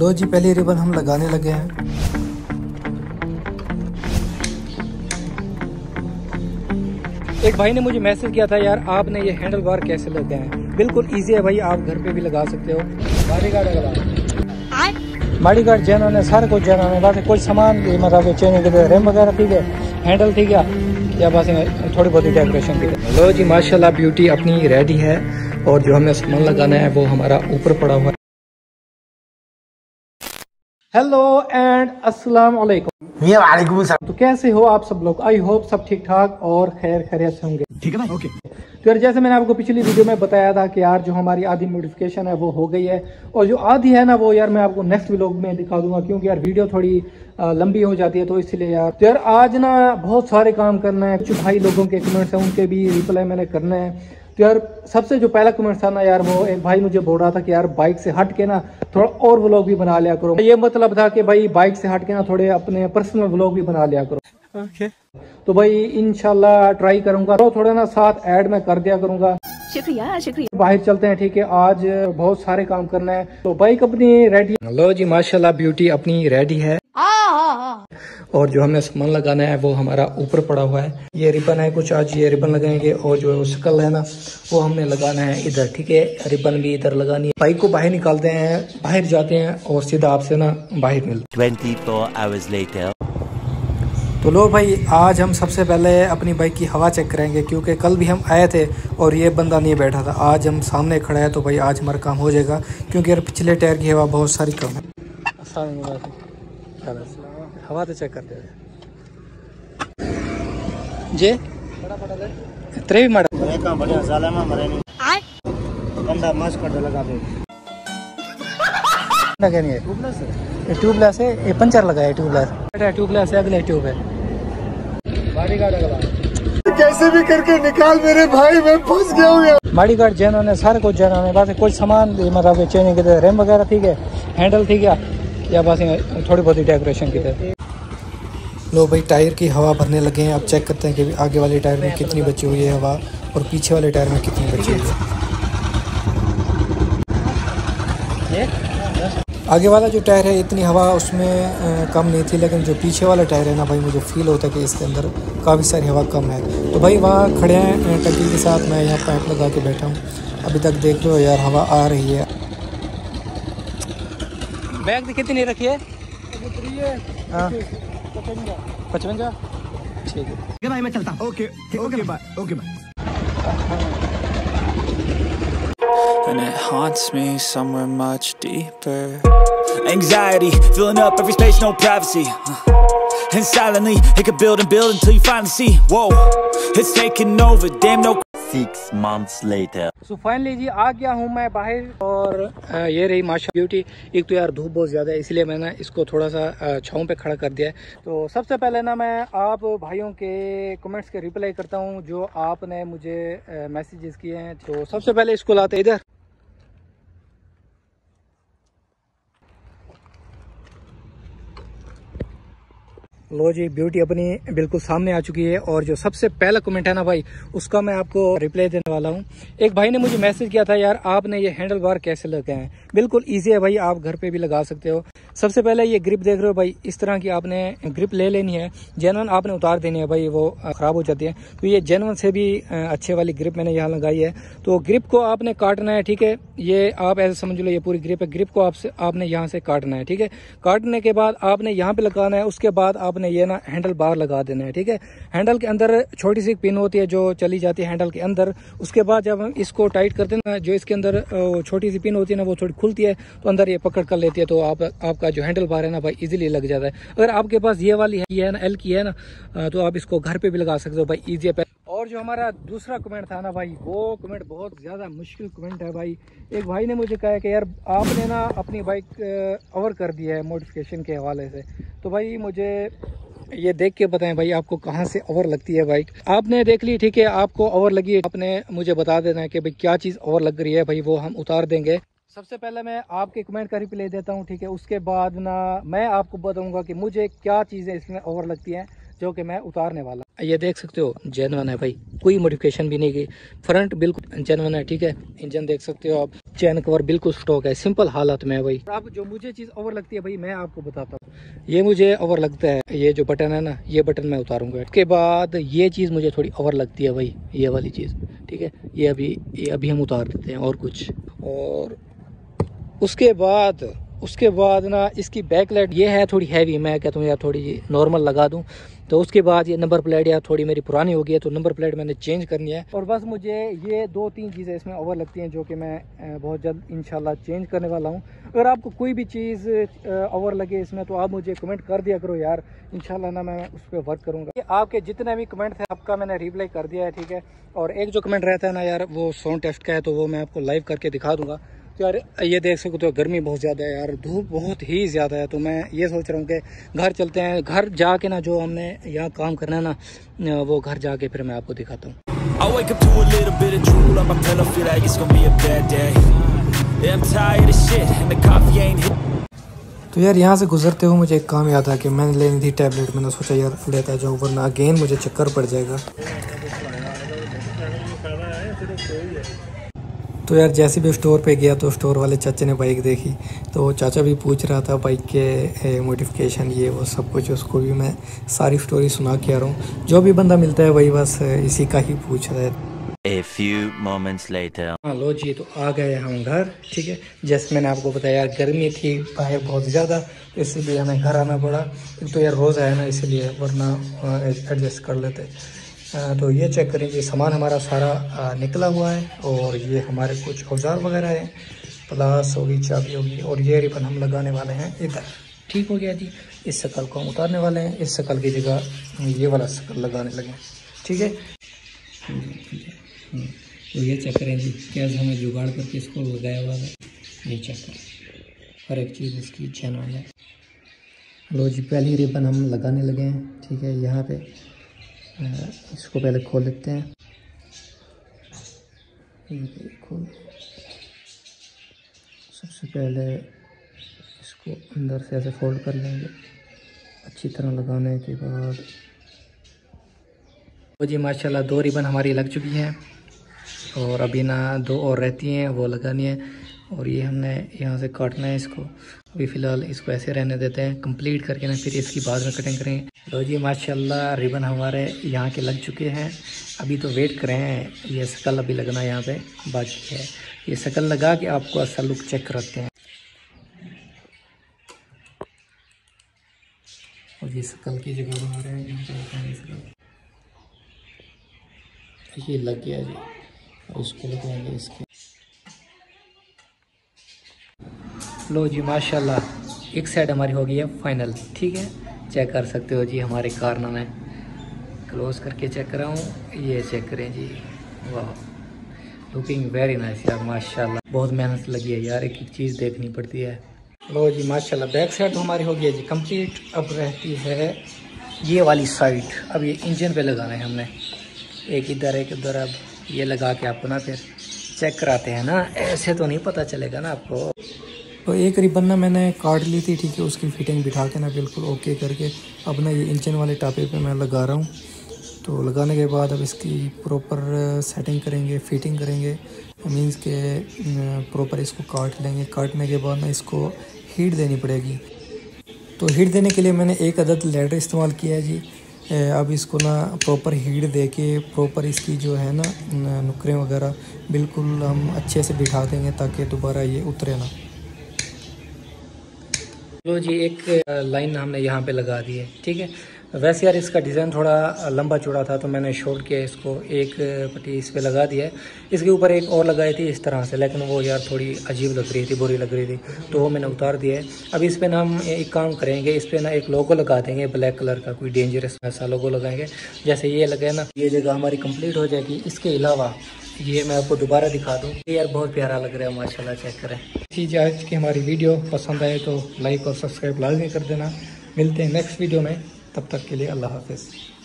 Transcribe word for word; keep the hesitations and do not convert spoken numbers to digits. लो जी पहले रिबन हम लगाने लगे हैं। एक भाई ने मुझे मैसेज किया था, यार आपने ये हैंडल बार कैसे लगाए हैं? बिल्कुल इजी है भाई, आप घर पे भी लगा सकते हो। माड़ी गार्ड लगा माड़ी गार्ड जैनों ने सारे कुछ जैनों ने बाकी कुछ सामान मतलब चेन के रिम वगैरह ठीक है, हैंडल ठीक है या बस थोड़ी बहुत ही डेकोरेशन की। लो जी माशाल्लाह ब्यूटी अपनी रेडी है और जो हमें सामान लगाना है वो हमारा ऊपर पड़ा हुआ है। हेलो एंड अस्सलाम वालेकुम। वालेकुम सलाम। तो कैसे हो आप सब लोग? आई होप सब ठीक ठाक और खैर खैरियत से होंगे, ठीक है भाई? ओके। तो यार जैसे मैंने आपको पिछली वीडियो में बताया था कि यार जो हमारी आधी मॉडिफिकेशन है वो हो गई है और जो आधी है ना वो यार मैं आपको नेक्स्ट व्लॉग में दिखा दूंगा, क्योंकि यार वीडियो थोड़ी लंबी हो जाती है तो इसलिए यार। तो यार आज ना बहुत सारे काम करना है, कुछ भाई लोगों के कमेंट्स हैं उनके भी रिप्लाई मैंने करना है। तो यार सबसे जो पहला कमेंट था ना यार, वो एक भाई मुझे बोल रहा था कि यार बाइक से हट के ना थोड़ा और व्लॉग भी बना लिया करो। ये मतलब था कि भाई बाइक से हट के ना थोड़े अपने पर्सनल व्लॉग भी बना लिया करो। ओके तो भाई इंशाल्लाह ट्राई करूंगा, तो थोड़ा ना साथ ऐड में कर दिया करूंगा। शुक्रिया शुक्रिया। बाहर चलते हैं, ठीक है, आज बहुत सारे काम करना है। तो बाइक अपनी रेडी। लो जी माशाल्लाह ब्यूटी अपनी रेडी है और जो हमने सामान लगाना है वो हमारा ऊपर पड़ा हुआ है। ये रिबन है, कुछ आज ये रिबन लगाएंगे और जो शक्ल है ना वो हमने लगाना है इधर, ठीक है, रिबन भी इधर लगानी है। बाइक को बाहर निकालते हैं, बाहर जाते हैं और सीधा आपसे ना बाहर मिलते हैं। तो लो भाई आज हम सबसे पहले अपनी बाइक की हवा चेक करेंगे, क्योंकि कल भी हम आए थे और ये बंदा नहीं बैठा था, आज हम सामने खड़ा है तो भाई आज हमारा काम हो जाएगा, क्योंकि यार पिछले टायर की हवा बहुत सारी कम है। हवा तो चेक करते हैं जे त्रेवी माडा बढ़िया साला में मरे नहीं आए गंदा मास्क कर लगा दे ना कहनी है। ट्यूबलेस है, ट्यूबलेस है, ये पंचर लगाया ट्यूबलेस है, ट्यूबलेस है, अगला ट्यूब है। माड़ी गार्ड लगा कैसे भी करके निकाल मेरे भाई, मैं फंस गया हूं। माड़ी गार्ड जैनों ने सारे कुछ जैनों ने बाकी कुछ सामान मतलब चेन के रिम वगैरह ठीक है, हैंडल ठीक है या बस थोड़ी बहुत ही डेकोरेशन की तरह। लो भाई टायर की हवा भरने लगे हैं, अब चेक करते हैं कि आगे वाले टायर में कितनी बची हुई है हवा और पीछे वाले टायर में कितनी बची हुई है। आगे वाला जो टायर है इतनी हवा उसमें कम नहीं थी, लेकिन जो पीछे वाला टायर है ना भाई मुझे फील होता है कि इसके अंदर काफ़ी सारी हवा कम है। तो भाई वहाँ खड़े हैं टंकी के साथ, मैं यहाँ पाइप लगा के बैठा हूँ, अभी तक देख लो यार हवा आ रही है। बैग कितनी रखी है? पचपन पचपन, ठीक है भाई मैं चलता हूं। Okay okay bye okay bye. Six months later. So finally जी आ गया हूँ मैं बाहर और आ, ये रही माशा ब्यूटी। एक तो यार धूप बहुत ज़्यादा है इसलिए मैंने इसको थोड़ा सा छाँव पे खड़ा कर दिया है। तो सबसे पहले ना मैं आप भाइयों के कमेंट्स के रिप्लाई करता हूँ जो आपने मुझे मैसेजेस किए हैं। तो सबसे पहले इसको लाते हैं इधर। लो जी ब्यूटी अपनी बिल्कुल सामने आ चुकी है और जो सबसे पहला कमेंट है ना भाई उसका मैं आपको रिप्लाई देने वाला हूँ। एक भाई ने मुझे मैसेज किया था, यार आपने ये हैंडल बार कैसे लगाए हैं? बिल्कुल इजी है भाई, आप घर पे भी लगा सकते हो। सबसे पहले ये ग्रिप देख रहे हो भाई, इस तरह की आपने ग्रिप ले लेनी है, जेनवन आपने उतार देनी है भाई, वो ख़राब हो जाती है। तो ये जेनवन से भी अच्छे वाली ग्रिप मैंने यहाँ लगाई है। तो ग्रिप को आपने काटना है, ठीक है, ये आप ऐसे समझ लो ये पूरी ग्रिप है, ग्रिप को आपसे आपने यहाँ से काटना है, ठीक है। काटने के बाद आपने यहाँ पर लगाना है, उसके बाद आपने ये ना हैंडल बार लगा देना है, ठीक है। हैंडल के अंदर छोटी सी पिन होती है जो चली जाती है हैंडल के अंदर, उसके बाद जब हम इसको टाइट करते हैं ना जो इसके अंदर छोटी सी पिन होती है ना वो थोड़ी खुलती है तो अंदर ये पकड़ कर लेती है, तो आप आपका जो हैंडल बार है ना भाई इजीली लग जाता है। अगर आपके पास ये वाली है ये है ना एल की है ना तो आप इसको घर पे भी लगा सकते हो भाई, इजी है। और जो हमारा दूसरा कमेंट था ना भाई वो कमेंट बहुत ज़्यादा मुश्किल कमेंट है भाई। एक भाई ने मुझे कहा कि यार आपने ना अपनी बाइक ओवर कर दी है मॉडिफिकेशन के हवाले से, तो भाई मुझे ये देख के बताएं भाई आपको कहाँ से ओवर लगती है बाइक। आपने देख ली, ठीक है, आपको ओवर लगी है, आपने मुझे बता देना है कि भाई क्या चीज़ ओवर लग रही है भाई, वो हम उतार देंगे। सबसे पहले मैं आपके कमेंट का रिप्लाई देता हूँ, ठीक है, उसके बाद ना मैं आपको बताऊँगा कि मुझे क्या चीज़ें इसमें ओवर लगती हैं जो कि मैं उतारने वाला। ये देख सकते हो जेन्युइन है भाई, कोई मॉडिफिकेशन भी नहीं की, फ्रंट बिल्कुल जेन्युइन है। ठीक है, इंजन देख सकते हो आप, चैन कवर बिल्कुल स्टॉक है, सिंपल हालत में है भाई। आप जो मुझे चीज़ ओवर लगती है भाई मैं आपको बताता हूँ, ये मुझे ओवर लगता है, ये जो बटन है ना, ये बटन मैं उतारूंगा। उसके बाद ये चीज़ मुझे थोड़ी ओवर लगती है भाई, ये वाली चीज़। ठीक है, ये अभी ये अभी हम उतार देते हैं और कुछ। और उसके बाद उसके बाद ना इसकी बैकलाइट ये है थोड़ी हैवी, मैं कहता हूँ यार थोड़ी नॉर्मल लगा दूं। तो उसके बाद ये नंबर प्लेट यार थोड़ी मेरी पुरानी हो गई है, तो नंबर प्लेट मैंने चेंज करनी है। और बस मुझे ये दो तीन चीज़ें इसमें ओवर लगती हैं, जो कि मैं बहुत जल्द इंशाल्लाह चेंज करने वाला हूँ। अगर आपको कोई भी चीज़ ओवर लगे इसमें तो आप मुझे कमेंट कर दिया करो यार, इंशाल्लाह ना मैं उस पर वर्क करूँगा। आपके जितने भी कमेंट थे आपका मैंने रिप्लाई कर दिया है। ठीक है, और एक जो कमेंट रहता है ना यार वो साउंड टेस्ट का है, तो वो मैं आपको लाइव करके दिखा दूँगा। यार ये देख सकते हो गर्मी बहुत ज़्यादा है यार, धूप बहुत ही ज़्यादा है, तो मैं ये सोच रहा हूँ कि घर चलते हैं, घर जाके ना जो हमने यहाँ काम करना है ना वो घर जाके फिर मैं आपको दिखाता हूँ। तो यार यहाँ से गुजरते हुए मुझे एक काम याद आया कि मैंने लेनी थी टैबलेट, मैंने सोचा यार लेता जाओ वरना अगेन मुझे चक्कर पड़ जाएगा। तो यार जैसे भी स्टोर पे गया तो स्टोर वाले चाचा ने बाइक देखी, तो चाचा भी पूछ रहा था बाइक के मॉडिफिकेशन ये वो सब कुछ। उसको भी मैं सारी स्टोरी सुना के आ रहा हूँ, जो भी बंदा मिलता है वही बस इसी का ही पूछ रहा है। A few moments later. हाँ लो जी, तो आ गए हम घर। ठीक है, जैसे मैंने आपको बताया यार गर्मी थी बाहर बहुत ज़्यादा, इसीलिए हमें घर आना पड़ा। तो यार रोज़ आया ना इसीलिए, वरना एडजस्ट कर लेते। तो ये चेक करें कि सामान हमारा सारा निकला हुआ है, और ये हमारे कुछ औजार वगैरह हैं, प्लास होगी, चाबी होगी, और ये रिबन हम लगाने वाले हैं इधर। ठीक हो गया जी, इस शकल को हम उतारने वाले हैं, इस शकल की जगह ये वाला शकल लगाने लगे। ठीक है, तो ये चेक करें जी कैसे हमें जुगाड़ करके इसको लगाया हुआ है। ये चेक करें हर एक चीज़ इसकी चैन है। लो जी, पहली रिबन हम लगाने लगे हैं। ठीक है, यहाँ पर इसको पहले खोल लेते हैं। देखो सबसे पहले इसको अंदर से ऐसे फोल्ड कर लेंगे अच्छी तरह, लगाने के बाद तो जी माशाल्लाह दो रिबन हमारी लग चुकी हैं, और अभी ना दो और रहती हैं वो लगानी है। और ये हमने यहाँ से काटना है इसको, अभी फ़िलहाल इसको ऐसे रहने देते हैं कंप्लीट करके ना, फिर इसकी बाद में कटिंग करेंगे। तो जी माशाल्लाह रिबन हमारे यहाँ के लग चुके हैं, अभी तो वेट करें ये शकल अभी लगना यहाँ पे बाकी है। ये शकल लगा के आपको असल लुक चेक करते हैं। और ये शकल की जगह बना रहे हैं, ये लग गया जी, और इसको लगाएंगे इसके। लो जी माशाल्लाह एक साइड हमारी हो गई है फाइनल। ठीक है, चेक कर सकते हो जी हमारे कारनामे, क्लोज करके चेक कर रहा हूँ। ये चेक करें जी, वाह लुकिंग वेरी नाइस यार माशाल्लाह, बहुत मेहनत लगी है यार, एक एक चीज़ देखनी पड़ती है। लो जी माशाल्लाह बैक साइड हमारी हो गई है जी कंप्लीट। अब रहती है ये वाली साइड, अब ये इंजन पे लगाना है हमने, एक इधर एक उधर। अब ये लगा के आपको ना फिर चेक कराते हैं ना, ऐसे तो नहीं पता चलेगा ना आपको। तो एक रिबन ना मैंने काट ली थी। ठीक है, उसकी फिटिंग बिठा के ना बिल्कुल ओके करके अब ना ये इंजन वाले टापे पे मैं लगा रहा हूँ। तो लगाने के बाद अब इसकी प्रॉपर सेटिंग करेंगे, फिटिंग करेंगे, मीन्स के प्रॉपर इसको काट लेंगे। काटने के बाद ना इसको हीट देनी पड़ेगी, तो हीट देने के लिए मैंने एक अदद लैडर इस्तेमाल किया है जी। अब इसको ना प्रॉपर हीट दे के प्रॉपर इसकी जो है ना नुकरें वगैरह बिल्कुल हम अच्छे से बिठा देंगे, ताकि दोबारा ये उतरे ना। तो जी एक लाइन हमने यहाँ पे लगा दी है। ठीक है, वैसे यार इसका डिज़ाइन थोड़ा लंबा चौड़ा था, तो मैंने शॉर्ट किया इसको, एक पट्टी इस पे लगा दी है, इसके ऊपर एक और लगाई थी इस तरह से, लेकिन वो यार थोड़ी अजीब लग रही थी, बुरी लग रही थी, तो वो मैंने उतार दिया है। अब इस पर ना हम एक काम करेंगे, इस पर ना एक लोगो लगा देंगे ब्लैक कलर का, कोई डेंजरस ऐसा लोगो लगाएंगे जैसे ये लगे ना। ये जगह हमारी कम्प्लीट हो जाएगी। इसके अलावा ये मैं आपको दोबारा दिखा दूँ, यार बहुत प्यारा लग रहा है माशाल्लाह, चेक करें। ठीक है, आज की हमारी वीडियो पसंद आए तो लाइक और सब्सक्राइब लाजमी कर देना। मिलते हैं नेक्स्ट वीडियो में, तब तक के लिए अल्लाह हाफिज़।